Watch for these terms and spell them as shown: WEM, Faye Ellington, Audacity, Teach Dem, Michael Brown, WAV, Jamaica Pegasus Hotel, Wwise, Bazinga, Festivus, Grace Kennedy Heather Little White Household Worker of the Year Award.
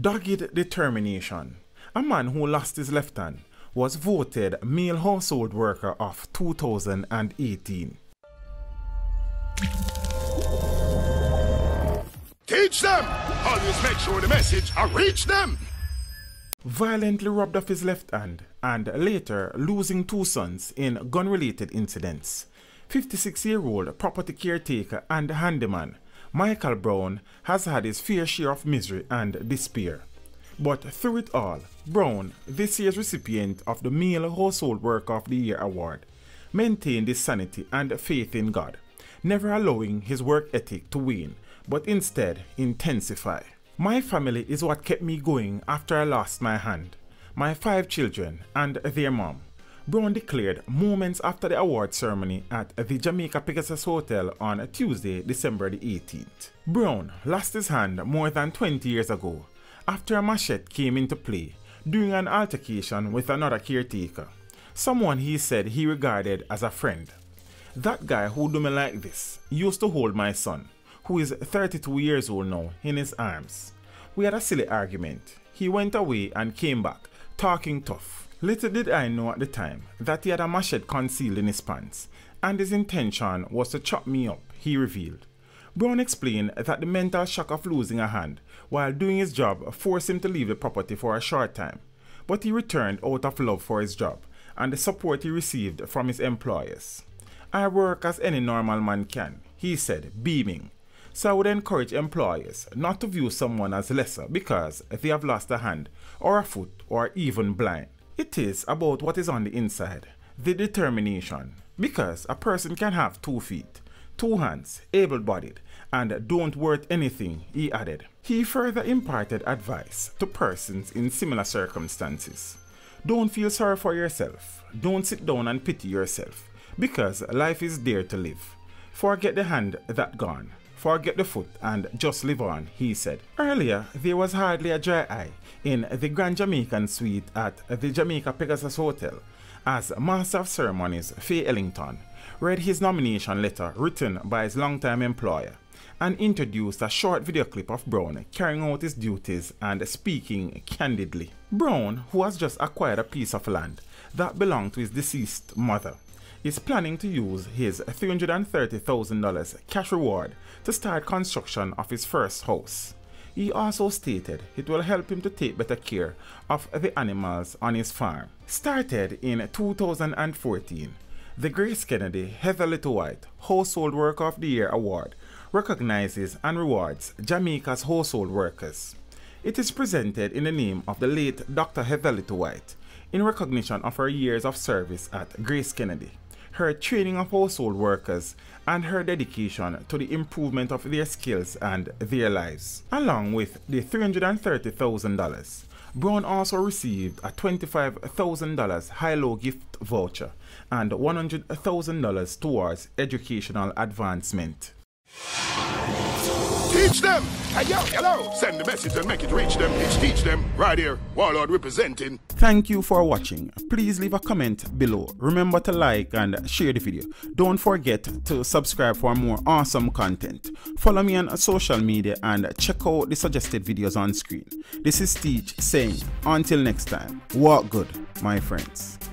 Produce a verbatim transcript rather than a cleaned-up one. Dogged determination. A man who lost his left hand was voted Male Household Worker of two thousand eighteen. Teach them! Always make sure the message reach them! Violently robbed of his left hand and later losing two sons in gun-related incidents. fifty-six-year-old property caretaker and handyman Michael Brown has had his fair share of misery and despair. But through it all, Brown, this year's recipient of the Male Household Worker of the Year Award, maintained his sanity and faith in God, never allowing his work ethic to wane, but instead intensify. My family is what kept me going after I lost my hand, my five children and their mom, Brown declared moments after the award ceremony at the Jamaica Pegasus Hotel on Tuesday, December the eighteenth. Brown lost his hand more than twenty years ago, after a machete came into play during an altercation with another caretaker, someone he said he regarded as a friend. That guy who do me like this used to hold my son, who is thirty-two years old now, in his arms. We had a silly argument. He went away and came back, talking tough. Little did I know at the time that he had a machete concealed in his pants, and his intention was to chop me up, he revealed. Brown explained that the mental shock of losing a hand while doing his job forced him to leave the property for a short time, but he returned out of love for his job and the support he received from his employers. I work as any normal man can, he said, beaming. So I would encourage employers not to view someone as lesser because they have lost a hand or a foot or even blind. It is about what is on the inside, the determination, because a person can have two feet, two hands, able-bodied, and don't worth anything, he added. He further imparted advice to persons in similar circumstances. Don't feel sorry for yourself. Don't sit down and pity yourself, because life is there to live. Forget the hand that gone. Forget the foot and just live on, he said. Earlier, there was hardly a dry eye in the Grand Jamaican Suite at the Jamaica Pegasus Hotel as Master of Ceremonies Faye Ellington read his nomination letter written by his longtime employer and introduced a short video clip of Brown carrying out his duties and speaking candidly. Brown, who has just acquired a piece of land that belonged to his deceased mother, is planning to use his three hundred thirty thousand dollars cash reward to start construction of his first house. He also stated it will help him to take better care of the animals on his farm. Started in two thousand fourteen, the Grace Kennedy Heather Little White Household Worker of the Year Award recognizes and rewards Jamaica's household workers. It is presented in the name of the late Doctor Heather Little White in recognition of her years of service at Grace Kennedy, her training of household workers, and her dedication to the improvement of their skills and their lives. Along with the three hundred thirty thousand dollars, Brown also received a twenty-five thousand dollars high-low gift voucher and one hundred thousand dollars towards educational advancement. Teach them! Hey, yo, hello! Send the message and make it reach them. It's Teach Dem, right here, Warlord representing. Thank you for watching. Please leave a comment below. Remember to like and share the video. Don't forget to subscribe for more awesome content. Follow me on social media and check out the suggested videos on screen. This is Teach saying, until next time, walk good, my friends.